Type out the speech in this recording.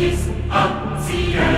Distanzieren.